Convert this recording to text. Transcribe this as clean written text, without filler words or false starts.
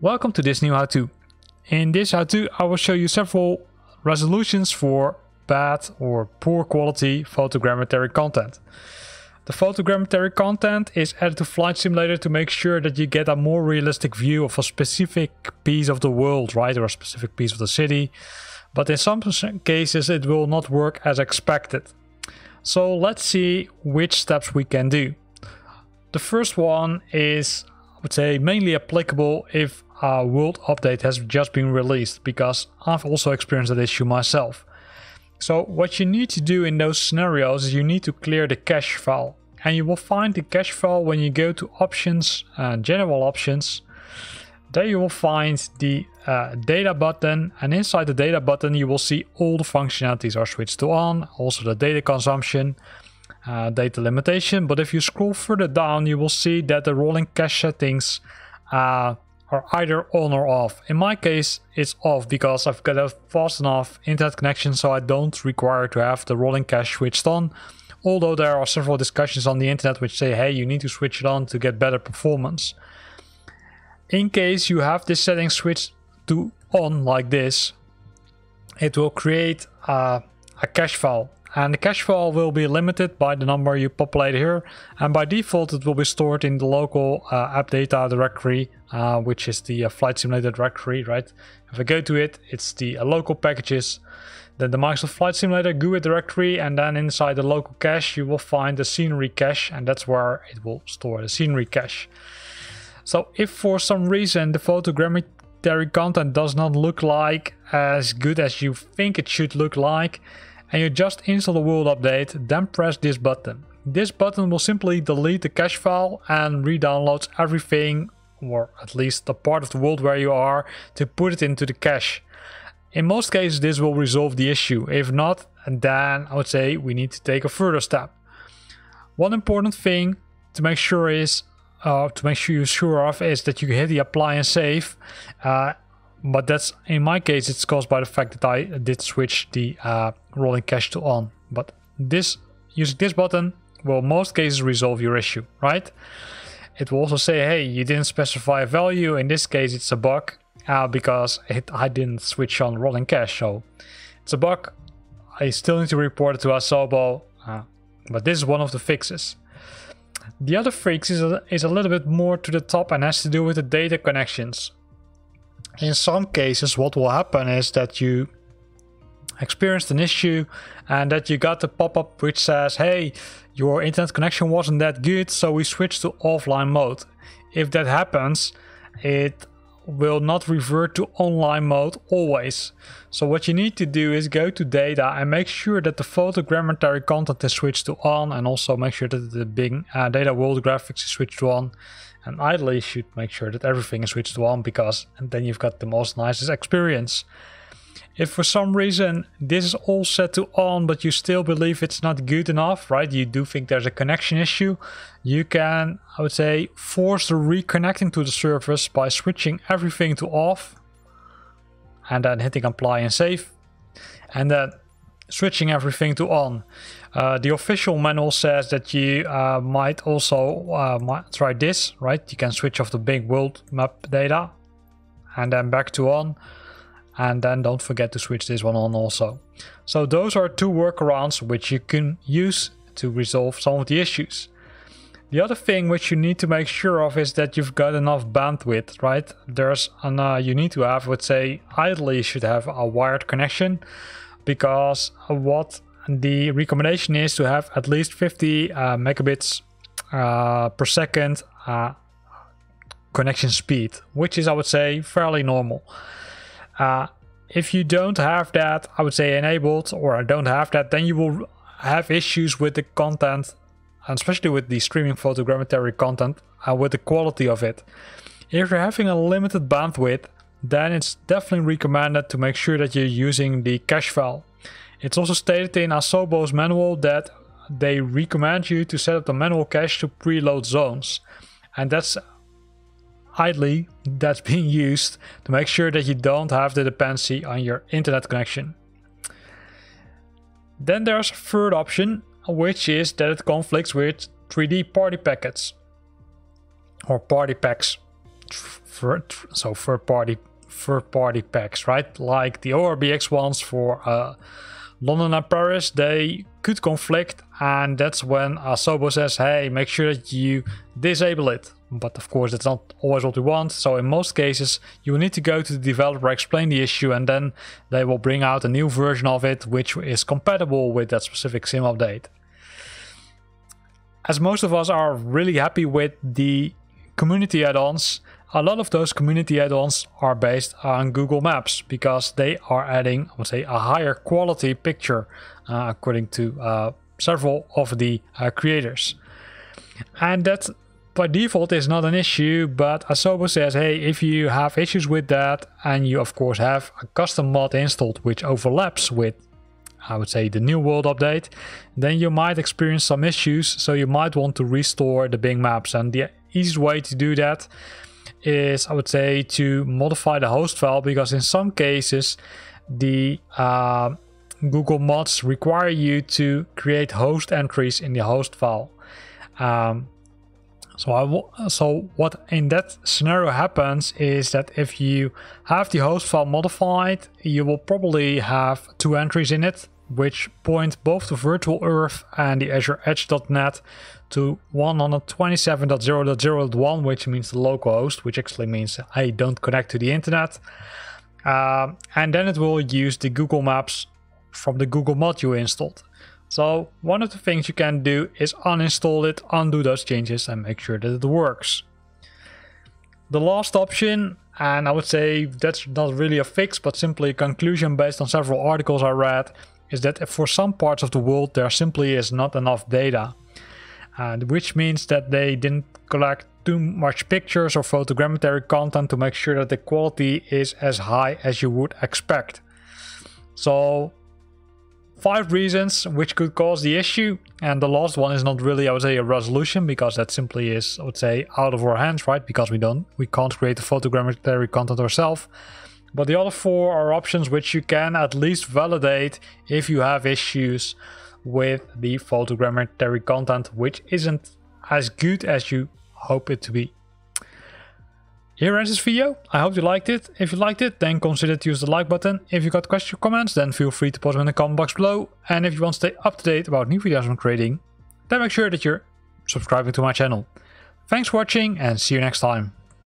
Welcome to this new how-to. In this how-to I will show you several resolutions for bad or poor quality photogrammetry content. The photogrammetry content is added to Flight Simulator to make sure that you get a more realistic view of a specific piece of the world, right, or a specific piece of the city. But in some cases it will not work as expected. So let's see which steps we can do. The first one is, I would say, mainly applicable if a world update has just been released, because I've also experienced that issue myself. So what you need to do in those scenarios is you need to clear the cache file, and you will find the cache file when you go to options, general options. There you will find the data button, and inside the data button you will see all the functionalities are switched to on, also the data consumption, data limitation. But if you scroll further down you will see that the rolling cache settings are either on or off. In my case it's off because I've got a fast enough internet connection, so I don't require to have the rolling cache switched on, although there are several discussions on the internet which say, hey, you need to switch it on to get better performance. In case you have this setting switched to on like this, it will create a cache file, and the cache file will be limited by the number you populate here, and by default it will be stored in the local app data directory, which is the Flight Simulator directory, right? If I go to it, it's the local packages, then the Microsoft Flight Simulator GUI directory, and then inside the local cache you will find the scenery cache, and that's where it will store the scenery cache. So if for some reason the photogrammetry content does not look like as good as you think it should look like, and you just install the world update, then press this button. This button will simply delete the cache file and re-downloads everything, or at least the part of the world where you are, to put it into the cache. In most cases this will resolve the issue. If not, then I would say we need to take a further step. One important thing to make sure is that you hit the apply and save, but that's, in my case, it's caused by the fact that I did switch the rolling cache to on. But this, using this button, will most cases resolve your issue, right? It will also say, hey, you didn't specify a value. In this case it's a bug, because I didn't switch on rolling cache, so it's a bug. I still need to report it to Asobo, but this is one of the fixes. The other fix is a little bit more to the top and has to do with the data connections. In some cases what will happen is that you experienced an issue and that you got the pop-up which says, hey, your internet connection wasn't that good, so we switched to offline mode. If that happens, it will not revert to online mode always. So what you need to do is go to data and make sure that the photogrammetry content is switched to on, and also make sure that the Bing data world graphics is switched to on, and ideally you should make sure that everything is switched to on, because then you've got the most nicest experience. If for some reason this is all set to on but you still believe it's not good enough, right, you do think there's a connection issue, you can, I would say, force the reconnecting to the service by switching everything to off and then hitting apply and save, and then switching everything to on. The official manual says that you might also try this, right? You can switch off the big world map data and then back to on, and then don't forget to switch this one on also. So those are two workarounds which you can use to resolve some of the issues. The other thing which you need to make sure of is that you've got enough bandwidth, right? There's an you need to have, I would say, ideally you should have a wired connection, because what the recommendation is to have at least 50 megabits per second connection speed, which is, I would say, fairly normal. If you don't have that, I would say, enabled, or don't have that, then you will have issues with the content, and especially with the streaming photogrammetry content, with the quality of it. If you're having a limited bandwidth, then it's definitely recommended to make sure that you're using the cache file. It's also stated in Asobo's manual that they recommend you to set up the manual cache to preload zones, and that's ideally that's being used to make sure that you don't have the dependency on your internet connection. Then there's a third option, which is that it conflicts with 3D party packets or party packs. So third party packs, right? Like the ORBX ones for London and Paris, they could conflict, and that's when Asobo says, hey, make sure that you disable it. But of course that's not always what we want, so in most cases you will need to go to the developer, explain the issue, and then they will bring out a new version of it which is compatible with that specific sim update. As most of us are really happy with the community add-ons, a lot of those community add-ons are based on Google Maps because they are adding, I would say, a higher quality picture, according to several of the creators. And that by default is not an issue, but Asobo says, hey, if you have issues with that and you of course have a custom mod installed which overlaps with, I would say, the New World update, then you might experience some issues, so you might want to restore the Bing Maps. And the easiest way to do that is, I would say, to modify the host file, because in some cases the Google mods require you to create host entries in the host file. So what in that scenario happens is that if you have the host file modified, you will probably have two entries in it which point both to Virtual Earth and the Azure Edge.net to 127.0.0.1, which means the local host, which actually means I don't connect to the internet. And then it will use the Google Maps from the Google mod you installed. So one of the things you can do is uninstall it, undo those changes, and make sure that it works. The last option, and I would say that's not really a fix, but simply a conclusion based on several articles I read, is that for some parts of the world there simply is not enough data, which means that they didn't collect too much pictures or photogrammetry content to make sure that the quality is as high as you would expect. So 5 reasons which could cause the issue, and the last one is not really, I would say, a resolution, because that simply is, I would say, out of our hands, right? Because we can't create the photogrammetry content ourselves. But the other 4 are options which you can at least validate if you have issues with the photogrammetry content, which isn't as good as you hope it to be. Here ends this video. I hope you liked it. If you liked it, then consider to use the like button. If you got questions or comments, then feel free to post them in the comment box below. And if you want to stay up to date about new videos I'm creating, then make sure that you're subscribing to my channel. Thanks for watching, and see you next time.